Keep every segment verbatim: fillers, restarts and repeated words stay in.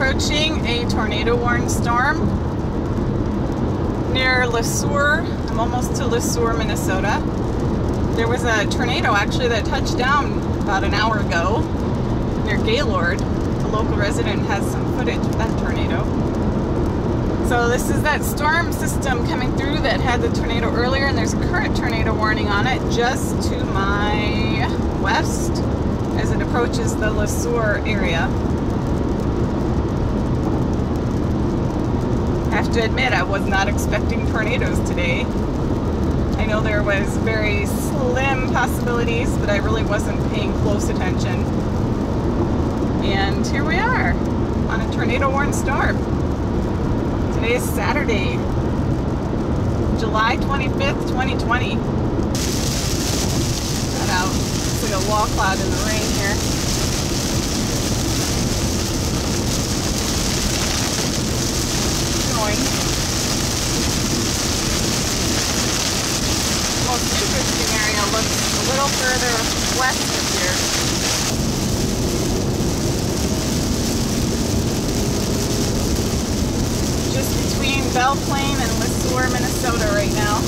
approaching a tornado-warned storm near Le Sueur. I'm almost to Le Sueur, Minnesota. There was a tornado actually that touched down about an hour ago near Gaylord. A local resident has some footage of that tornado. So this is that storm system coming through that had the tornado earlier, and there's a current tornado warning on it just to my west as it approaches the Le Sueur area. I have to admit, I was not expecting tornadoes today. I know there was very slim possibilities, but I really wasn't paying close attention. And here we are on a tornado-warned storm. Today is Saturday, July twenty-fifth, twenty twenty. Got out. It's like a wall cloud in the rain here. Interesting area looks a little further west of here. Just between Belle Plaine and Le Sueur, Minnesota right now.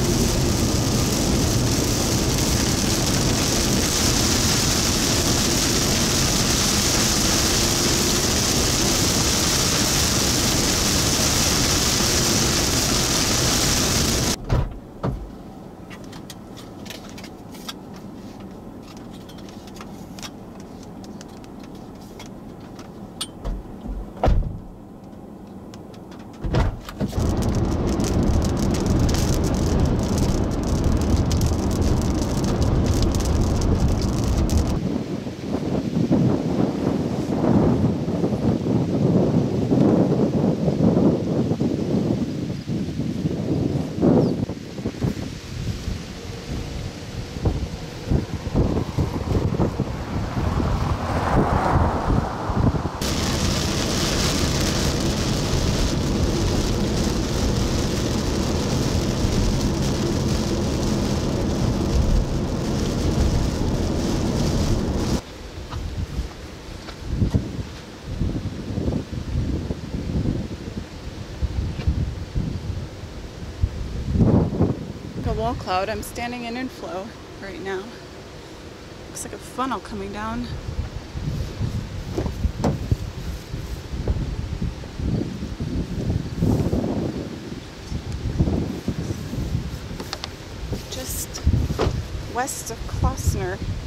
Wall cloud. I'm standing in inflow right now. Looks like a funnel coming down. Just west of Klossner.